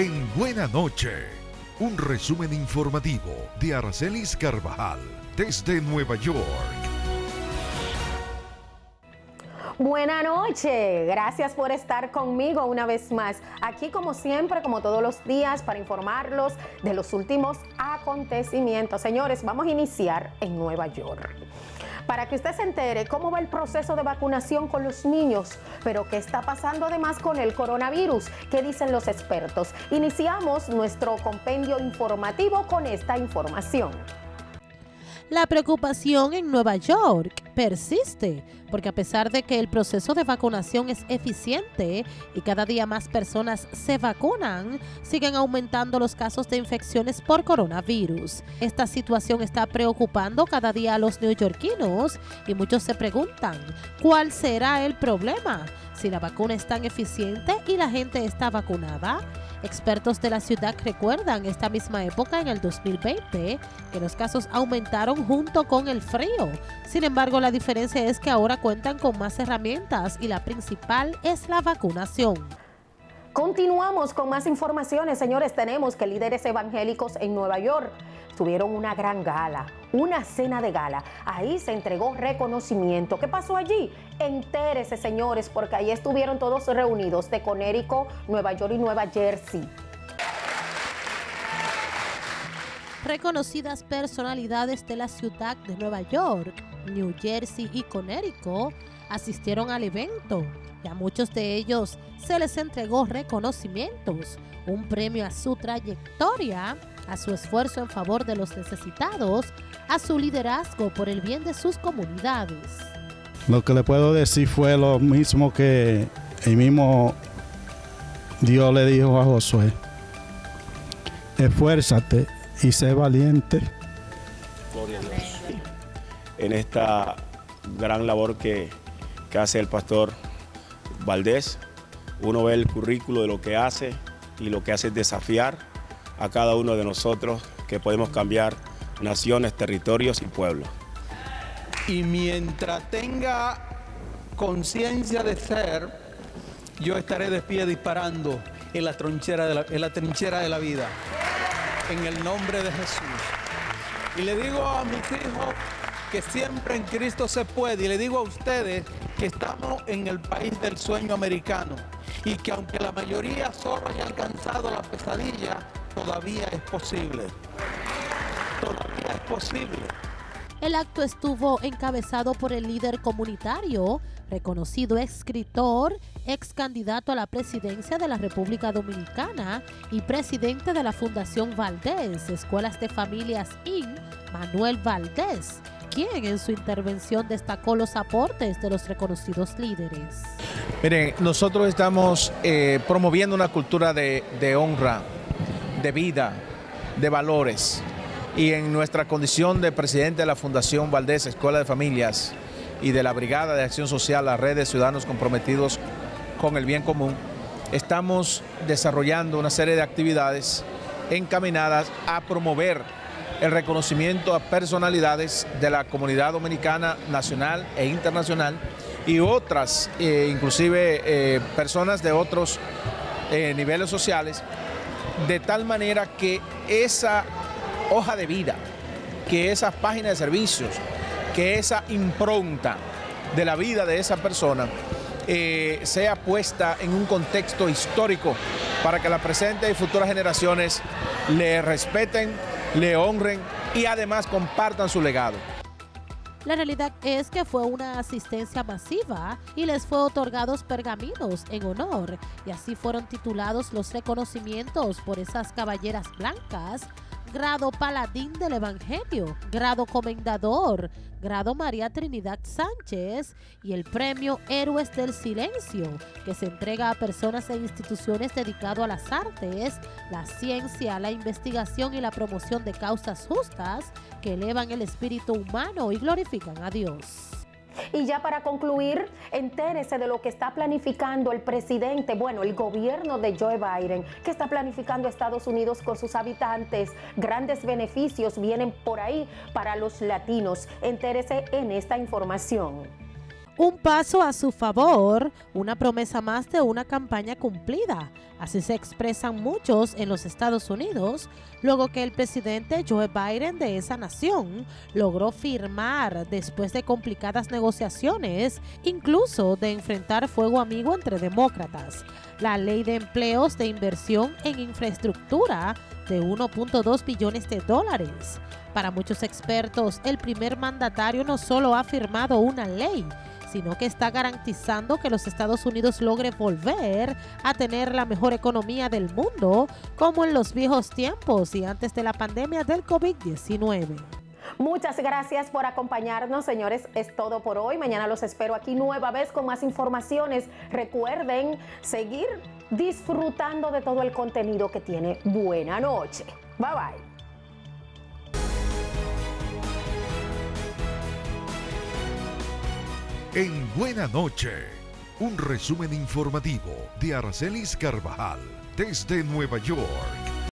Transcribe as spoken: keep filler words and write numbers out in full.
en Buena Noche, un resumen informativo de Aracelis Carvajal desde Nueva York. Buenas noches, gracias por estar conmigo una vez más, aquí como siempre, como todos los días, para informarlos de los últimos acontecimientos. Señores, vamos a iniciar en Nueva York, para que usted se entere cómo va el proceso de vacunación con los niños, pero qué está pasando además con el coronavirus, qué dicen los expertos. Iniciamos nuestro compendio informativo con esta información. La preocupación en Nueva York persiste, porque a pesar de que el proceso de vacunación es eficiente y cada día más personas se vacunan, siguen aumentando los casos de infecciones por coronavirus. Esta situación está preocupando cada día a los neoyorquinos y muchos se preguntan, ¿cuál será el problema? Si la vacuna es tan eficiente y la gente está vacunada. Expertos de la ciudad recuerdan esta misma época, en el dos mil veinte, que los casos aumentaron junto con el frío. Sin embargo, la diferencia es que ahora cuentan con más herramientas y la principal es la vacunación. Continuamos con más informaciones, señores. Tenemos que líderes evangélicos en Nueva York tuvieron una gran gala, una cena de gala. Ahí se entregó reconocimiento. ¿Qué pasó allí? Entérese, señores, porque ahí estuvieron todos reunidos de Connecticut, Nueva York y Nueva Jersey. Reconocidas personalidades de la ciudad de Nueva York, New Jersey y Connecticut asistieron al evento. Y a muchos de ellos se les entregó reconocimientos, un premio a su trayectoria, a su esfuerzo en favor de los necesitados, a su liderazgo por el bien de sus comunidades. Lo que le puedo decir fue lo mismo que el mismo Dios le dijo a Josué: esfuérzate y sé valiente. Gloria a Dios. En esta gran labor que, que hace el pastor Valdés, uno ve el currículo de lo que hace, y lo que hace es desafiar a cada uno de nosotros que podemos cambiar naciones, territorios y pueblos. Y mientras tenga conciencia de ser, yo estaré de pie disparando en la trinchera de la, en la trinchera de la vida, en el nombre de Jesús. Y le digo a mis hijos que siempre en Cristo se puede, y le digo a ustedes que estamos en el país del sueño americano, y que aunque la mayoría solo haya alcanzado la pesadilla, todavía es posible. Todavía es posible. El acto estuvo encabezado por el líder comunitario, reconocido escritor, ex candidato a la presidencia de la República Dominicana y presidente de la Fundación Valdés Escuelas de Familias, incorporated, Manuel Valdés, quien en su intervención destacó los aportes de los reconocidos líderes. Miren, nosotros estamos eh, promoviendo una cultura de, de honra, de vida, de valores, y en nuestra condición de presidente de la Fundación Valdés Escuela de Familias y de la Brigada de Acción Social, la Red de Ciudadanos Comprometidos con el Bien Común, estamos desarrollando una serie de actividades encaminadas a promover el reconocimiento a personalidades de la comunidad dominicana nacional e internacional, y otras, eh, inclusive eh, personas de otros eh, niveles sociales, de tal manera que esa hoja de vida, que esas páginas de servicios, que esa impronta de la vida de esa persona eh, sea puesta en un contexto histórico para que las presentes y futuras generaciones le respeten, le honren y además compartan su legado. La realidad es que fue una asistencia masiva y les fue otorgados pergaminos en honor, y así fueron titulados los reconocimientos por esas caballeras blancas: grado Paladín del Evangelio, grado Comendador, grado María Trinidad Sánchez, y el premio Héroes del Silencio, que se entrega a personas e instituciones dedicadas a las artes, la ciencia, la investigación y la promoción de causas justas que elevan el espíritu humano y glorifican a Dios. Y ya para concluir, entérese de lo que está planificando el presidente, bueno, el gobierno de Joe Biden, que está planificando Estados Unidos con sus habitantes. Grandes beneficios vienen por ahí para los latinos. Entérese en esta información. Un paso a su favor, una promesa más de una campaña cumplida. Así se expresan muchos en los Estados Unidos, luego que el presidente Joe Biden de esa nación logró firmar después de complicadas negociaciones, incluso de enfrentar fuego amigo entre demócratas, la ley de empleos de inversión en infraestructura de uno punto dos billones de dólares. Para muchos expertos, el primer mandatario no solo ha firmado una ley, sino que está garantizando que los Estados Unidos logre volver a tener la mejor economía del mundo, como en los viejos tiempos y antes de la pandemia del COVID diecinueve. Muchas gracias por acompañarnos, señores. Es todo por hoy. Mañana los espero aquí nueva vez con más informaciones. Recuerden seguir disfrutando de todo el contenido que tiene Buena Noche. Bye, bye. En Buena Noche, un resumen informativo de Aracelis Carvajal desde Nueva York.